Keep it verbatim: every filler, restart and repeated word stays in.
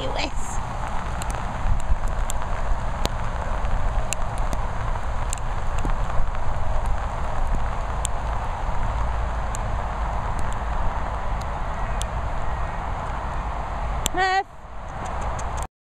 anyway.